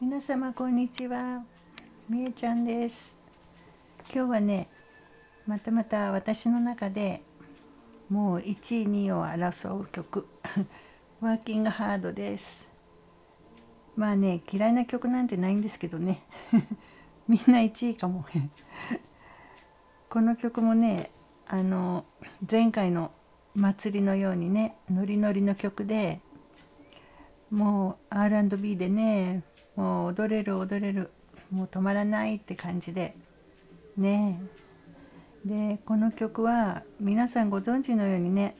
皆様こんにちは、みえちゃんです。今日はね、また私の中でもう1位2位を争う曲ワーキングハードです。まあね、嫌いな曲なんてないんですけどねみんな1位かもこの曲もね、前回の祭りのようにね、ノリノリの曲で、もう R&B でね、もう踊れる、もう止まらないって感じでね。でこの曲は皆さんご存知のようにね、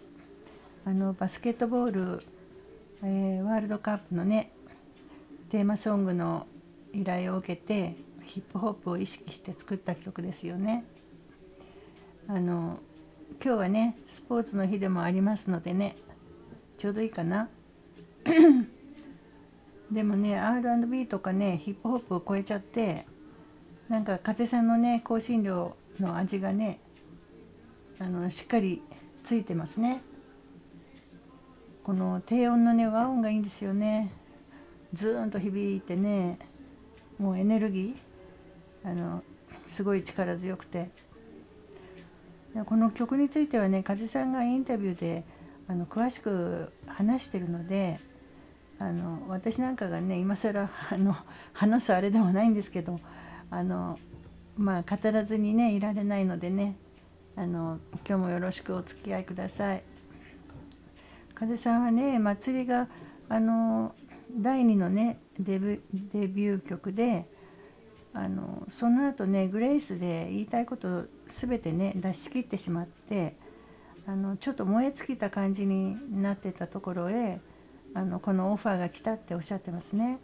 バスケットボール、ワールドカップのねテーマソングの依頼を受けて、ヒップホップを意識して作った曲ですよね。今日はねスポーツの日でもありますのでね、ちょうどいいかなでもね R&B とかねヒップホップを超えちゃって、なんか風さんのね香辛料の味がねしっかりついてますね。この低音のね和音がいいんですよね。ズーンと響いてね、もうエネルギーすごい力強くて、この曲についてはね風さんがインタビューで詳しく話してるので、私なんかがね今更話すあれでもないんですけど、まあ語らずにねいられないのでね、今日もよろしくお付き合いください。風さんはね祭りが第2のねデビュー曲で、その後ねグレイスで言いたいことを全てね出し切ってしまって、ちょっと燃え尽きた感じになってたところへこのオファーが来たっておっしゃってますね。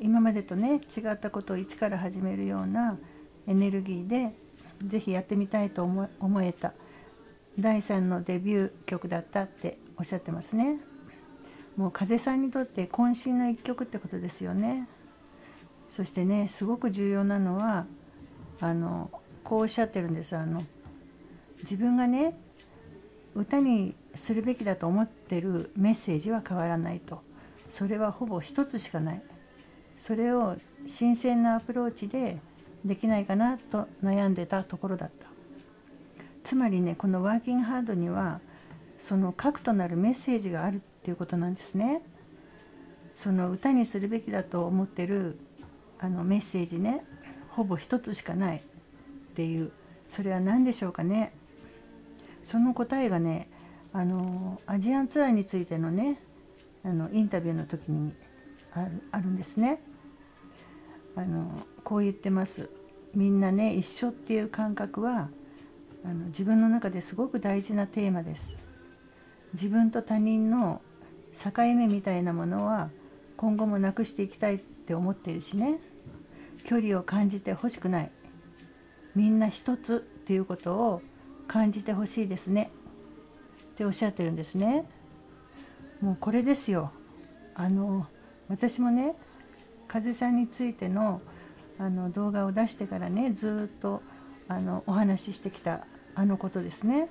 今までとね違ったことを一から始めるようなエネルギーで是非やってみたいと思えた第3のデビュー曲だったっておっしゃってますね。もう風さんにとって渾身の一曲ってことですよね。そしてねすごく重要なのはこうおっしゃってるんです。自分がね歌にするべきだと思ってるメッセージは変わらないと、それはほぼ一つしかない、それを新鮮なアプローチでできないかなと悩んでたところだった。つまりねこのワーキングハードにはその核となるメッセージがあるっていうことなんですね。その歌にするべきだと思ってるメッセージねほぼ一つしかないっていう、それは何でしょうかね。その答えがねアジアンツアーについてのねインタビューの時にあるんですね。こう言ってます。みんなね一緒っていう感覚は自分の中ですごく大事なテーマです。自分と他人の境目みたいなものは今後もなくしていきたいって思ってるしね、距離を感じてほしくない、みんな一つっていうことを感じてほしいですねっておっしゃってるんですね。もうこれですよ。私もね風さんについての動画を出してからねずっとお話ししてきたことですね。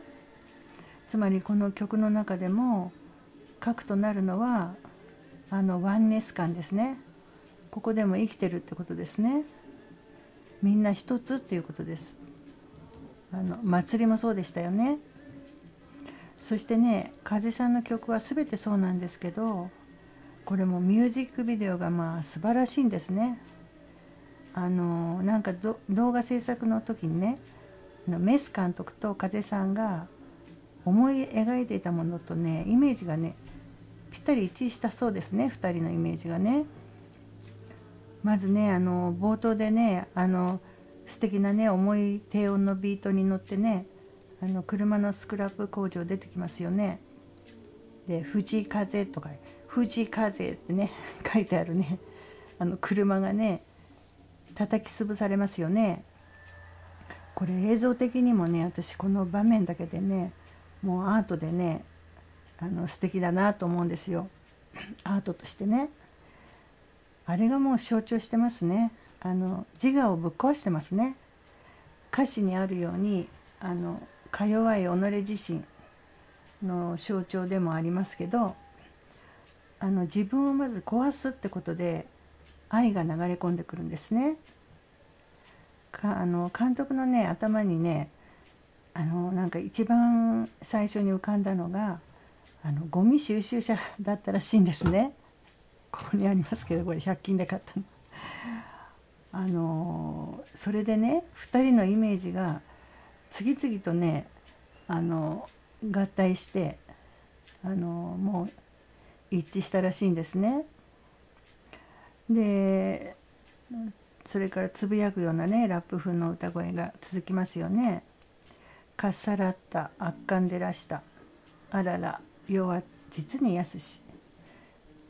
つまりこの曲の中でも核となるのはワンネス感ですね。ここでも生きてるってことですね。みんな一つっていうことです。祭りもそうでしたよね。そしてね風さんの曲は全てそうなんですけど、これもミュージックビデオがまあ素晴らしいんですね。なんか動画制作の時にねメス監督と風さんが思い描いていたものとねイメージがねぴったり一致したそうですね。2人のイメージがね、まずね冒頭でね素敵なね重い低音のビートに乗ってね車のスクラップ工場出てきますよね。で「藤風」とか「藤風」ってね書いてあるね車がね叩き潰されますよね。これ映像的にもね私この場面だけでねもうアートでね素敵だなと思うんですよ。アートとしてねあれがもう象徴してますね。自我をぶっ壊してますね。歌詞にあるようにか弱い己自身の象徴でもありますけど、自分をまず壊すってことで愛が流れ込んでくるんですね。監督のね頭にねなんか一番最初に浮かんだのがゴミ収集車だったらしいんですね。ここにありますけど、これ100均で買ったの。それでね2人のイメージが次々とね合体してもう一致したらしいんですね。でそれからつぶやくようなねラップ風の歌声が続きますよね。かっさらったあっかんでらしたあらら世は実にやすし。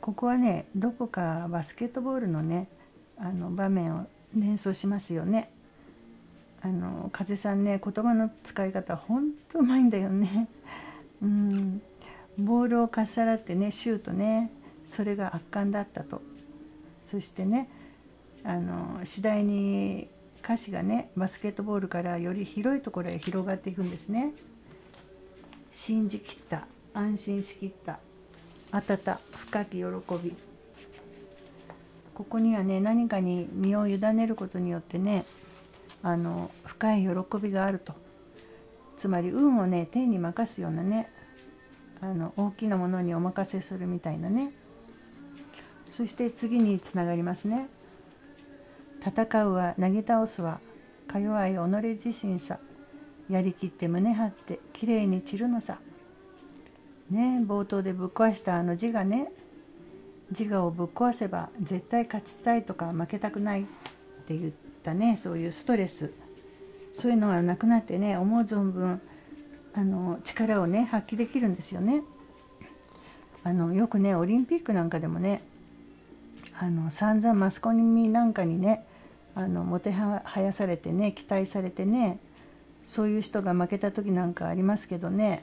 ここはねどこかバスケットボールのね場面を連想しますよね。風さんね言葉の使い方ほんとうまいんだよね。ボールをかっさらってねシュートね、それが圧巻だったと。そしてね次第に歌詞がねバスケットボールからより広いところへ広がっていくんですね。信じきった安心しきったあたた深き喜び。ここにはね何かに身を委ねることによってね深い喜びがあると。つまり運をね天に任すようなね大きなものにお任せするみたいなね。そして次につながりますね。戦うはなぎ倒すはか弱い己自身さ、やりきって胸張ってきれいに散るのさ。ね、冒頭でぶっ壊した自我ね、自我をぶっ壊せば絶対勝ちたいとか負けたくないって言ったね、そういうストレス、そういうのがなくなってね思う存分力をね発揮できるんですよね。よくねオリンピックなんかでもね散々マスコミなんかにねもてはやされてね期待されてね、そういう人が負けた時なんかありますけどね、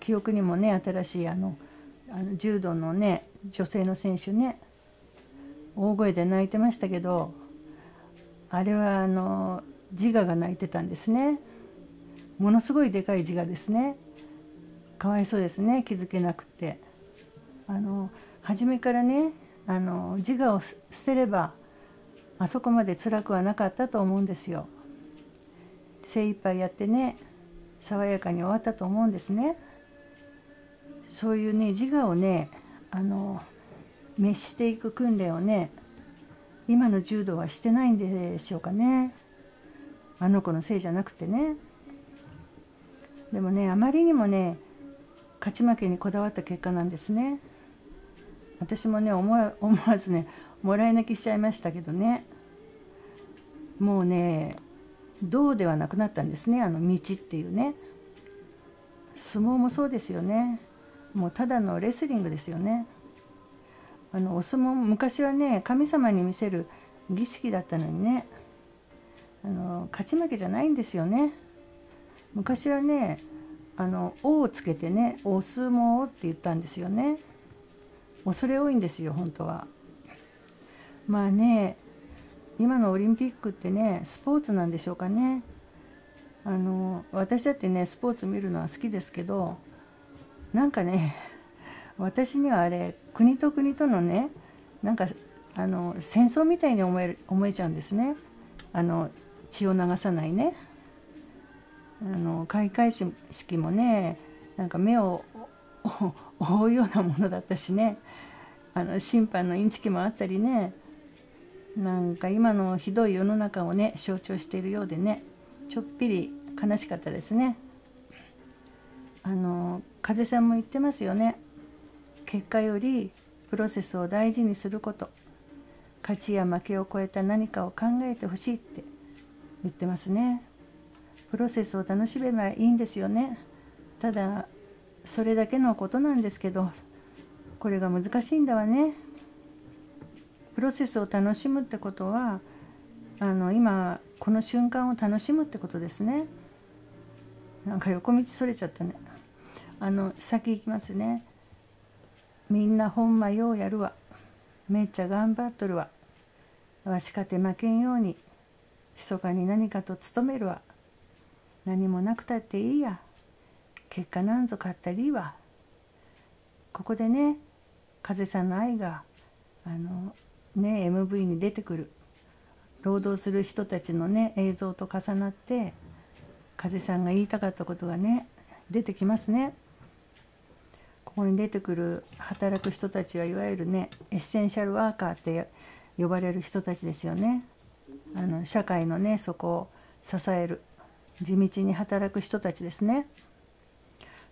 記憶にもね新しい柔道のね女性の選手ね大声で泣いてましたけど、あれは自我が泣いてたんですね。ものすごいでかい自我ですね。かわいそうですね、気づけなくて。初めからね自我を捨てればあそこまで辛くはなかったと思うんですよ。精一杯やってね爽やかに終わったと思うんですね。そういうね自我をね滅していく訓練をね今の柔道はしてないんでしょうかね。あの子のせいじゃなくてね。でもねあまりにもね勝ち負けにこだわった結果なんですね。私もね思わずねもらい泣きしちゃいましたけどね。もうね道ではなくなったんですね、道っていうね。相撲もそうですよね。もうただのレスリングですよね。お相撲昔はね神様に見せる儀式だったのにね勝ち負けじゃないんですよね。昔はね「お」をつけてね「お相撲」って言ったんですよね。恐れ多いんですよ本当は。まあね今のオリンピックってねスポーツなんでしょうかね。私だってねスポーツ見るのは好きですけど、なんかね私にはあれ国と国とのねなんか戦争みたいに思えちゃうんですね。血を流さないね開会式もねなんか目を覆うようなものだったしね審判のインチキもあったりね、なんか今のひどい世の中をね象徴しているようでねちょっぴり悲しかったですね。風さんも言ってますよね。結果よりプロセスを大事にすること、勝ちや負けを超えた何かを考えてほしいって言ってますね。プロセスを楽しめばいいんですよね。ただそれだけのことなんですけど、これが難しいんだわね。プロセスを楽しむってことは今この瞬間を楽しむってことですね。なんか横道それちゃったね。先行きますね。みんなほんまようやるわ、めっちゃ頑張っとるわ、わしかて負けんように密かに何かと努めるわ、何もなくたっていいや、結果なんぞ勝ったりいいわ、ここでね風さんの愛がMV に出てくる労働する人たちのね映像と重なって風さんが言いたかったことがね出てきますね。ここに出てくる働く人たちはいわゆるねエッセンシャルワーカーって呼ばれる人たちですよね。社会のねそこを支える地道に働く人たちですね。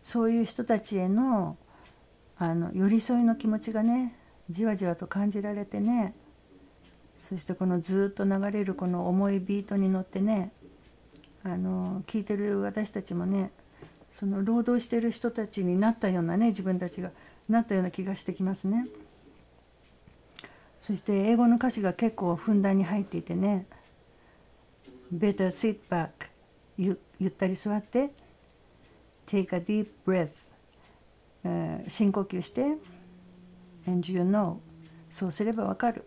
そういう人たちへの寄り添いの気持ちがねじわじわと感じられてね、そしてこのずっと流れるこの重いビートに乗ってね聴いてる私たちもねその労働してる人たちになったようなね自分たちがなったような気がしてきますね。そして英語の歌詞が結構ふんだんに入っていてね「Better sit back」ゆったり座って「Take a deep breath」深呼吸して「And you know」そうすればわかる。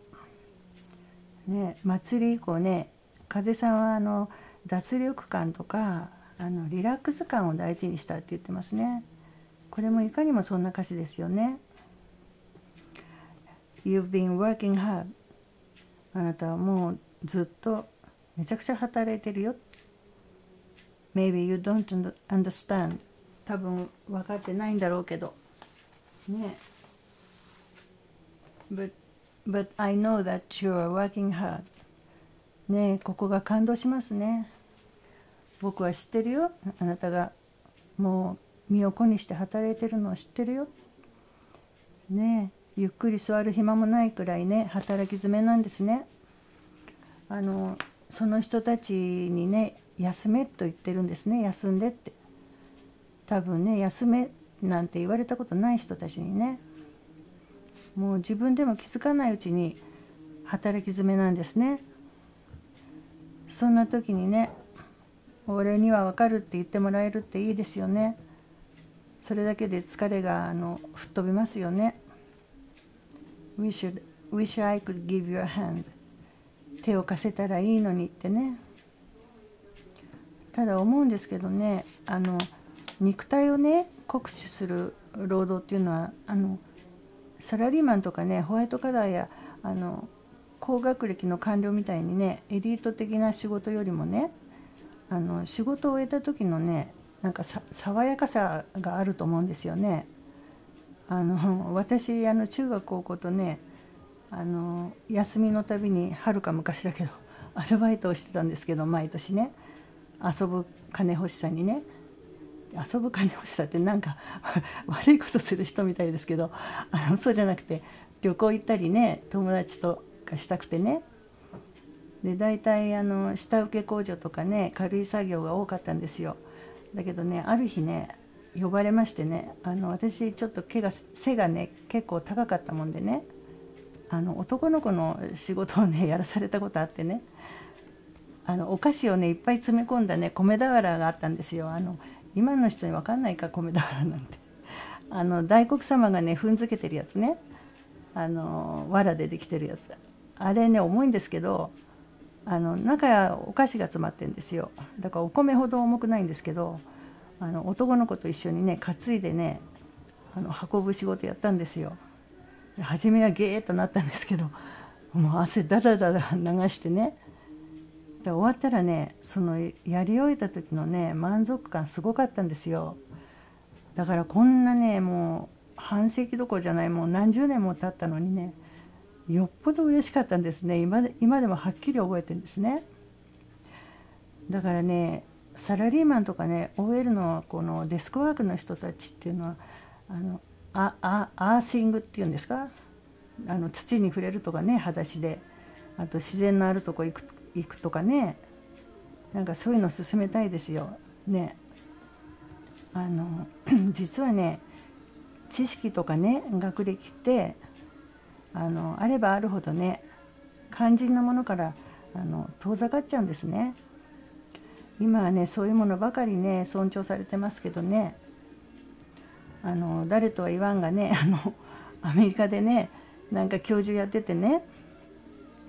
ね、祭り以降ね風さんは脱力感とかリラックス感を大事にしたって言ってますね。これもいかにもそんな歌詞ですよね。You've been working hard. あなたはもうずっとめちゃくちゃ働いてるよ。Maybe you don't understand. 多分分かってないんだろうけど。ね。But I know that you are working hard. ねえ、ここが感動しますね。僕は知ってるよ。あなたがもう身を粉にして働いてるのを知ってるよ。ねえ。ゆっくり座る暇もないくらいね働き詰めなんですね。その人たちにね休めと言ってるんですね。休んでって多分ね休めなんて言われたことない人たちにねもう自分でも気づかないうちに働き詰めなんですね。そんな時にね俺には分かるって言ってもらえるっていいですよね。それだけで疲れが吹っ飛びますよね。Wish I could give you a hand. 手を貸せたらいいのにってね。ただ思うんですけどね肉体をね酷使する労働っていうのはサラリーマンとかねホワイトカラーや高学歴の官僚みたいにねエリート的な仕事よりもね仕事を終えた時のねなんか爽やかさがあると思うんですよね。私中学高校とね休みのたびにはるか昔だけどアルバイトをしてたんですけど毎年ね遊ぶ金欲しさにね遊ぶ金欲しさってなんか悪いことする人みたいですけどそうじゃなくて旅行行ったりね友達とかしたくてねで大体下請け工場とかね軽い作業が多かったんですよ。だけどねある日ね呼ばれましてね私ちょっと背がね結構高かったもんでね男の子の仕事をねやらされたことあってねお菓子をねいっぱい詰め込んだね米俵があったんですよ。今の人に分かんないか米俵なんて大黒様がね踏んづけてるやつね藁でできてるやつあれね重いんですけど中お菓子が詰まってるんですよ。だからお米ほど重くないんですけど。男の子と一緒にね担いでね運ぶ仕事やったんですよ。初めはゲーっとなったんですけどもう汗ダダダダ流してねで終わったらねそのやり終えた時のね満足感すごかったんですよ。だからこんなねもう半世紀どころじゃないもう何十年も経ったのにねよっぽど嬉しかったんですね。今でもはっきり覚えてるんですね。だからねサラリーマンとかね OL のこのデスクワークの人たちっていうのはアーシングっていうんですか土に触れるとかね裸足であと自然のあるとこ行くとかねなんかそういうの勧めたいですよね。実はね知識とかね学歴ってあればあるほどね肝心なものから遠ざかっちゃうんですね。今はねそういうものばかりね尊重されてますけどね誰とは言わんがねアメリカでねなんか教授やっててね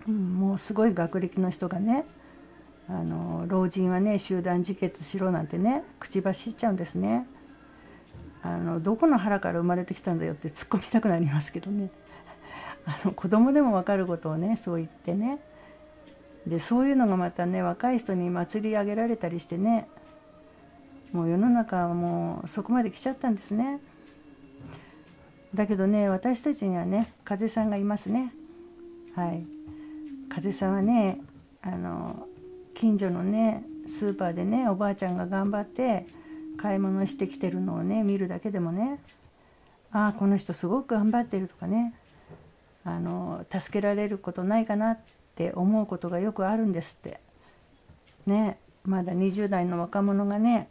もうすごい学歴の人がね老人はね集団自決しろなんてね口走っちゃうんですね。どこの腹から生まれてきたんだよって突っ込みたくなりますけどね。子供でも分かることをね、そう言ってね。でそういうのがまたね、若い人に祭り上げられたりしてね、もう世の中はもうそこまで来ちゃったんですね。だけどね、私たちにはね、風さんがいますね。はい、風さんはね、近所のねスーパーでね、おばあちゃんが頑張って買い物してきてるのをね見るだけでもね、ああこの人すごく頑張ってるとかね、助けられることないかなって思うことがよくあるんですってね。まだ20代の若者がね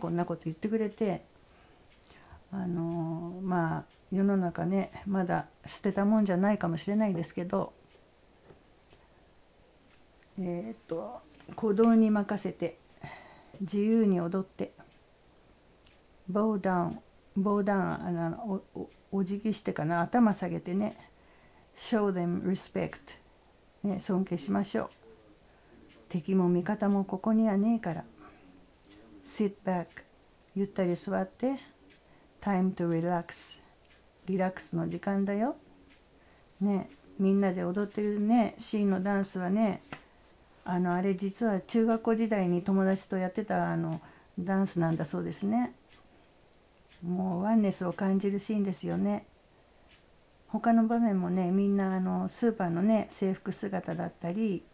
こんなこと言ってくれて、まあ世の中ねまだ捨てたもんじゃないかもしれないですけど、鼓動に任せて自由に踊ってボーダン お辞儀してかな、頭下げてね、 Show them respect、ね、尊敬しましょう、敵も味方もここにはねえから、 Sit back ゆったり座って、 Time to relax リラックスの時間だよ、ね、みんなで踊ってるねシーンのダンスはね、あれ実は中学校時代に友達とやってたダンスなんだそうですね。もうワンネスを感じるシーンですよね。他の場面もね、みんなスーパーのね制服姿だったり、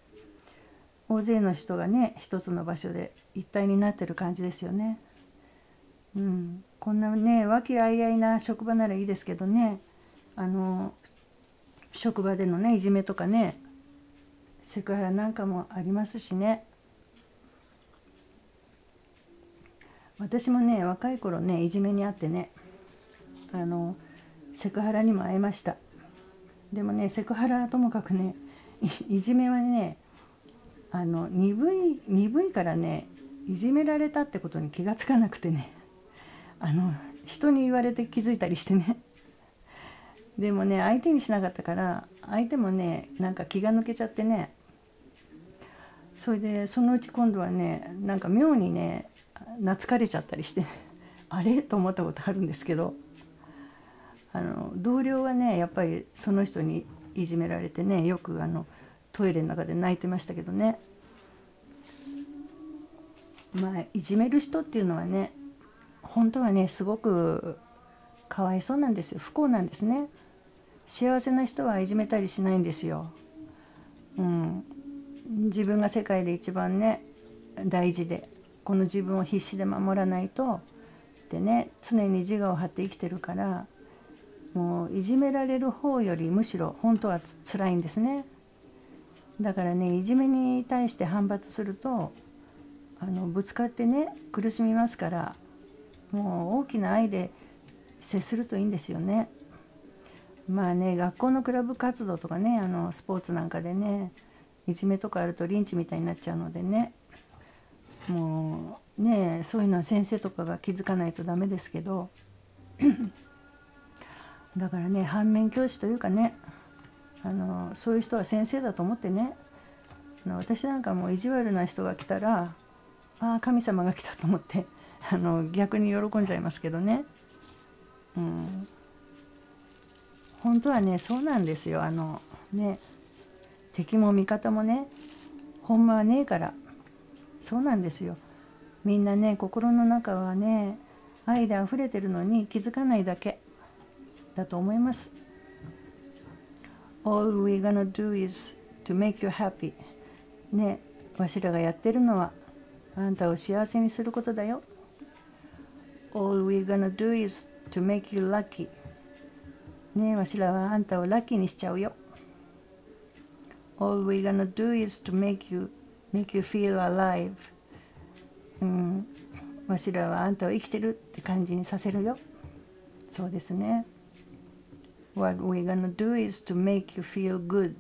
大勢の人がね一つの場所で一体になってる感じですよね。うん、こんなね和気あいあいな職場ならいいですけどね、職場でのねいじめとかね、セクハラなんかもありますしね。私もね若い頃ねいじめにあってね、セクハラにも会えました。でもね、セクハラはともかくね、いじめはね鈍いからね、いじめられたってことに気がつかなくてね、人に言われて気づいたりしてね。でもね相手にしなかったから相手もねなんか気が抜けちゃってね、それでそのうち今度はねなんか妙にね懐かれちゃったりしてあれと思ったことあるんですけど、同僚はねやっぱりその人にいじめられてね、よくトイレの中で泣いてましたけどね。まあいじめる人っていうのはね本当はねすごくかわいそうなんですよ、不幸なんですね。幸せな人はいじめたりしないんですよ。うん、自分が世界で一番ね大事で、この自分を必死で守らないとってね常に自我を張って生きてるから、もういじめられる方よりむしろ本当は辛いんですね。だからねいじめに対して反発するとぶつかってね苦しみますから、もう大きな愛で接するといいんですよね。まあね学校のクラブ活動とかねスポーツなんかでねいじめとかあるとリンチみたいになっちゃうのでね、もうねそういうのは先生とかが気づかないとダメですけどだからね反面教師というかねそういう人は先生だと思ってね、私なんかもう意地悪な人が来たらああ神様が来たと思って逆に喜んじゃいますけどね。うん、本当はねそうなんですよ。ね敵も味方もねほんまはねえから、そうなんですよ。みんなね心の中はね愛であふれてるのに気づかないだけだと思います。 All we're gonna do is to make you happy ね、わしらがやってるのはあんたを幸せにすることだよ。 All we're gonna do is to make you lucky ねえ、わしらはあんたをラッキーにしちゃうよ。 All we're gonna do is to make you feel alive、うん、わしらはあんたを生きてるって感じにさせるよ。そうですね。 What we're gonna do is to make you feel good、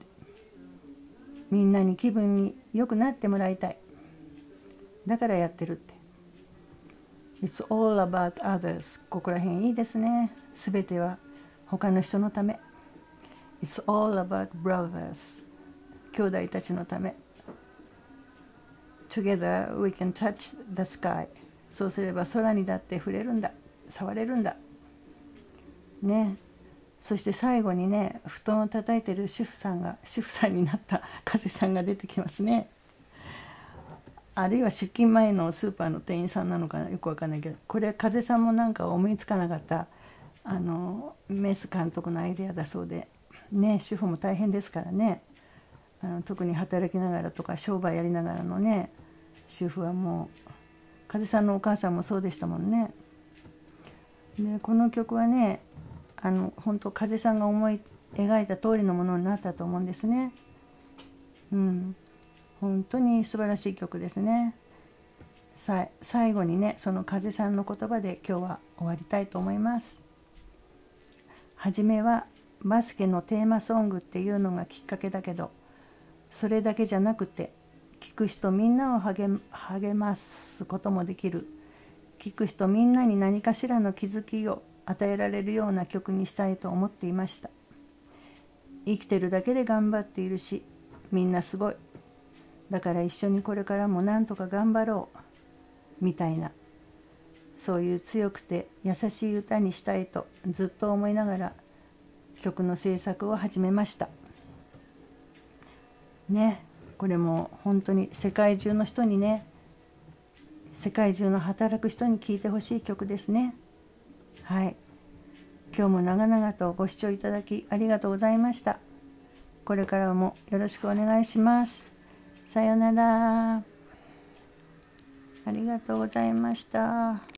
みんなに気分に良くなってもらいたい、だからやってるって。It's all about others。 ここら辺いいですね。すべては他の人のため。It's all about brothers。 兄弟たちのため。Together we can touch the sky。 そうすれば空にだって触れるんだ。触れるんだね。そして最後にね、布団を叩いてる主婦さんになった風さんが出てきますね。あるいは出勤前のスーパーの店員さんなのかな、よくわかんないけど、これ風さんもなんか思いつかなかったメス監督のアイデアだそうでね。主婦も大変ですからね、特に働きながらとか商売やりながらのね主婦はもう、風さんのお母さんもそうでしたもんね。でこの曲はね、本当風さんが思い描いた通りのものになったと思うんですね。うん、本当に素晴らしい曲ですね。最後にね、その風さんの言葉で今日は終わりたいと思います。はじめはバスケのテーマソングっていうのがきっかけだけど、それだけじゃなくて聴く人みんなを励ますこともできる、聴く人みんなに何かしらの気づきを与えられるような曲にしたいと思っていました。生きてるだけで頑張っているし、みんなすごい、だから一緒にこれからもなんとか頑張ろうみたいな、そういう強くて優しい歌にしたいとずっと思いながら曲の制作を始めましたね。これも本当に世界中の人にね、世界中の働く人に聴いてほしい曲ですね。はい、今日も長々とご視聴いただきありがとうございました。これからもよろしくお願いします。さようなら。ありがとうございました。